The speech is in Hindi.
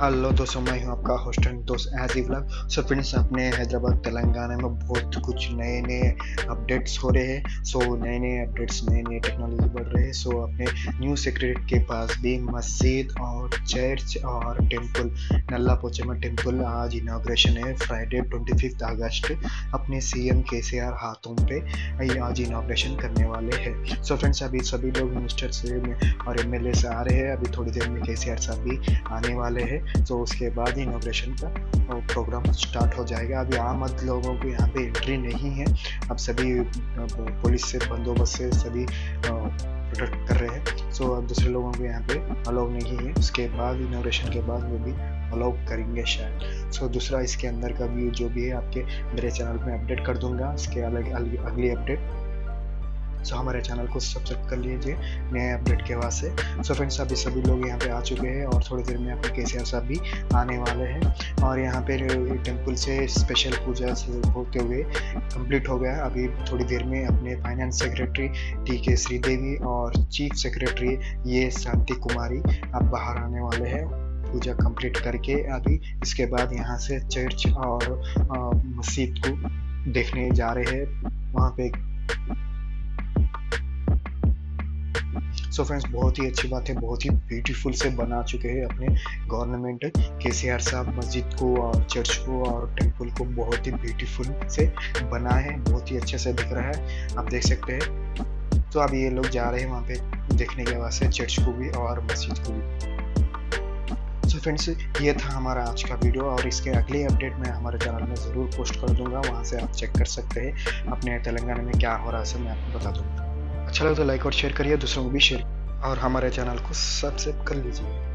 हेलो दोस्तों, मैं हूं आपका होस्ट एंड दोस्त एज व्लॉग। सो फ्रेंड्स, अपने हैदराबाद तेलंगाना में बहुत कुछ नए नए अपडेट्स हो रहे हैं। सो नए नए अपडेट्स, नए नए टेक्नोलॉजी बढ़ रहे हैं। सो अपने न्यू सेक्रेटरी के पास भी मस्जिद और चर्च और टेंपल, नल्लापोचा में टेंपल आज इनाग्रेशन है फ्राइडे 25 अगस्त। अपने सीएम केसीआर हाथों पे आज इनाग्रेशन करने वाले हैं। सो फ्रेंड्स, अभी सभी लोग मिनिस्टर्स और एमएलए से आ रहे हैं। अभी थोड़ी देर में केसीआर साहब भी आने वाले हैं। तो उसके बाद इनोग्रेशन का प्रोग्राम स्टार्ट हो जाएगा। अभी आम लोगों को यहाँ पे एंट्री नहीं है। अब सभी पुलिस से बंदोबस्त से सभी प्रोटेक्ट कर रहे हैं। सो अब दूसरे लोगों को यहाँ पे अलाउ नहीं है। उसके बाद इनोग्रेशन के बाद वो भी अलाउ करेंगे शायद। सो दूसरा इसके अंदर का व्यू जो भी है आपके मेरे चैनल में अपडेट कर दूंगा। इसके अगली अपडेट सो हमारे चैनल को सब्सक्राइब कर लीजिए नए अपडेट के वास्ते। सो फ्रेंड्स, अभी सभी लोग यहाँ पे आ चुके हैं और थोड़ी देर में आपके केसीआर साहब भी आने वाले हैं। और यहाँ पे टेम्पल से स्पेशल पूजा से होते हुए कंप्लीट हो गया। अभी थोड़ी देर में अपने फाइनेंस सेक्रेटरी टी.के. श्रीदेवी और चीफ सेक्रेटरी ये शांति कुमारी अब बाहर आने वाले हैं पूजा कंप्लीट करके। अभी इसके बाद यहाँ से चर्च और मस्जिद को देखने जा रहे हैं वहाँ पे। सो फ्रेंड्स, बहुत ही अच्छी बात है, बहुत ही ब्यूटीफुल से बना चुके हैं अपने गवर्नमेंट केसीआर साहब मस्जिद को और चर्च को और टेंपल को बहुत ही ब्यूटीफुल से बना है, बहुत ही अच्छे से दिख रहा है, आप देख सकते हैं। तो अब ये लोग जा रहे हैं वहाँ पे देखने के वास्ते चर्च को भी और मस्जिद को भी। सो फ्रेंड्स, ये था हमारा आज का वीडियो और इसके अगले अपडेट मैं हमारे चैनल में ज़रूर पोस्ट कर दूँगा। वहाँ से आप चेक कर सकते हैं अपने तेलंगाना में क्या हो रहा है, सब मैं आपको बता दूँगा। अच्छा लगे तो लाइक और शेयर करिए, दूसरों को भी शेयर और हमारे चैनल को सब्सक्राइब कर लीजिए।